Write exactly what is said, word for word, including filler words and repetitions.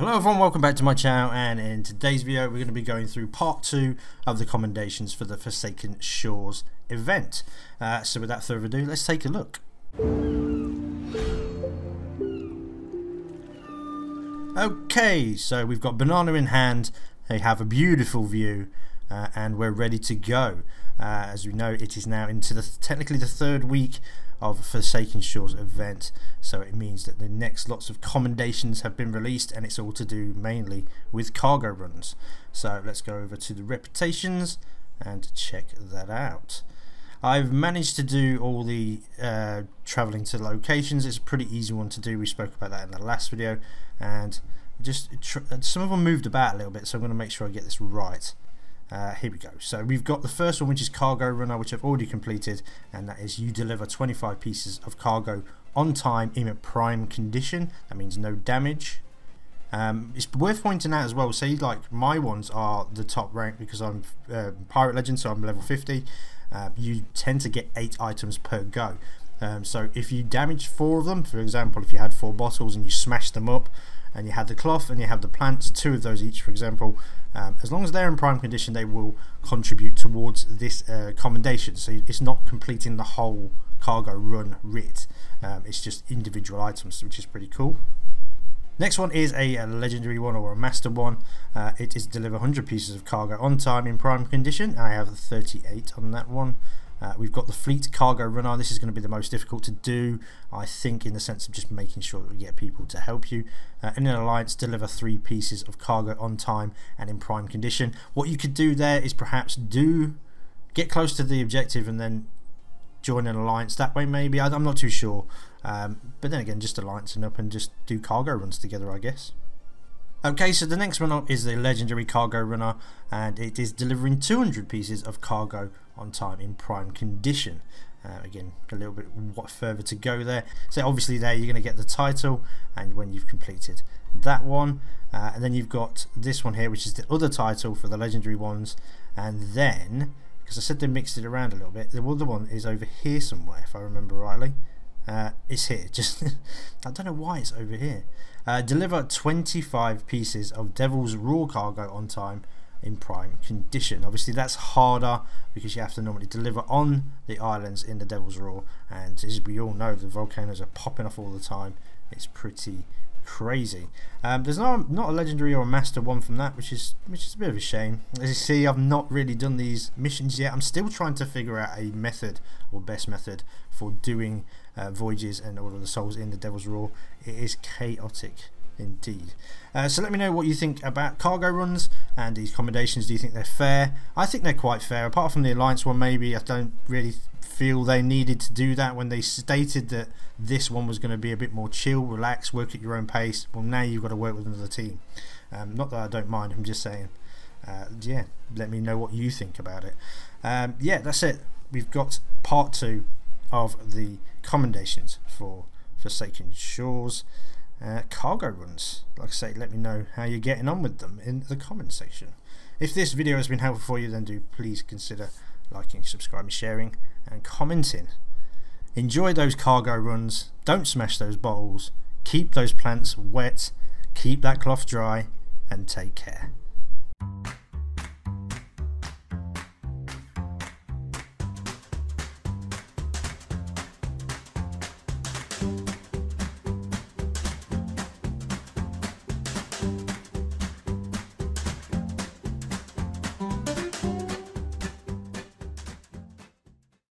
Hello everyone, welcome back to my channel, and in today's video we're going to be going through part two of the commendations for the Forsaken Shores event. Uh, so without further ado, let's take a look. Okay, so we've got banana in hand, they have a beautiful view, uh, and we're ready to go. Uh, as we know, it is now into the th technically the third week of Forsaken Shores event, so it means that the next lots of commendations have been released, and it's all to do mainly with cargo runs. So let's go over to the reputations and check that out. I've managed to do all the uh, traveling to locations. It's a pretty easy one to do. We spoke about that in the last video, and just tr some of them moved about a little bit, so I'm going to make sure I get this right. Uh, here we go. So we've got the first one, which is Cargo Runner, which I've already completed, and that is you deliver twenty-five pieces of cargo on time in a prime condition. That means no damage. Um, it's worth pointing out as well, say like my ones are the top rank because I'm uh, Pirate Legend, so I'm level fifty. Uh, you tend to get eight items per go. Um, so if you damage four of them, for example, if you had four bottles and you smashed them up, and you had the cloth and you have the plants, two of those each for example, um, as long as they're in prime condition they will contribute towards this uh, commendation. So it's not completing the whole cargo run writ, um, it's just individual items, which is pretty cool. Next one is a, a legendary one, or a master one. Uh, it is deliver one hundred pieces of cargo on time in prime condition. I have thirty-eight on that one. Uh, we've got the Fleet Cargo Runner. This is going to be the most difficult to do, I think, in the sense of just making sure that we get people to help you. Uh, in an alliance, deliver three pieces of cargo on time and in prime condition. What you could do there is perhaps do get close to the objective and then join an alliance that way, maybe. I, I'm not too sure. Um, but then again, just alliancing up and just do cargo runs together, I guess. Okay, so the next one up is the legendary Cargo Runner, and it is delivering two hundred pieces of cargo on time in prime condition. Uh, again, a little bit further to go there. So obviously there you're going to get the title and when you've completed that one. Uh, and then you've got this one here, which is the other title for the legendary ones. And then, because I said they mixed it around a little bit, the other one is over here somewhere, if I remember rightly. Uh, it's here, just I don't know why it's over here. Uh, deliver twenty-five pieces of Devil's Roar cargo on time in prime condition. Obviously that's harder because you have to normally deliver on the islands in the Devil's Roar, and as we all know, the volcanoes are popping off all the time. It's pretty crazy. Um, there's not, not a legendary or a master one from that, which is which is a bit of a shame. As you see, I've not really done these missions yet. I'm still trying to figure out a method, or best method, for doing uh, voyages and all of the souls in the Devil's Roar. It is chaotic indeed. Uh, so let me know what you think about cargo runs and these commendations. Do you think they're fair? I think they're quite fair, apart from the alliance one maybe. I don't really feel they needed to do that when they stated that this one was going to be a bit more chill, relax, work at your own pace. Well, now you've got to work with another team. Um, not that I don't mind, I'm just saying, uh, yeah, let me know what you think about it. Um, yeah, that's it. We've got part two of the commendations for Forsaken Shores. Uh, cargo runs. Like I say, let me know how you're getting on with them in the comment section. If this video has been helpful for you, then do please consider liking, subscribing, sharing and commenting. Enjoy those cargo runs, don't smash those bottles, keep those plants wet, keep that cloth dry, and take care.